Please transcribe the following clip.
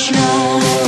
It's